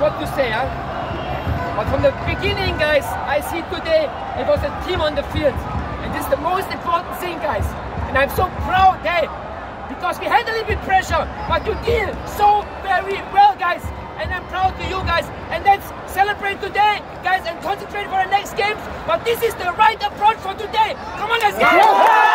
what to say, huh? But from the beginning, guys, I see today it was a team on the field, and this is the most important thing, guys. And I'm so proud, hey, because we had a little bit pressure, but you deal so very well, guys. And I'm proud to you guys, and let's celebrate today, guys, and concentrate for the next games. But this is the right approach for today. Come on, let's go!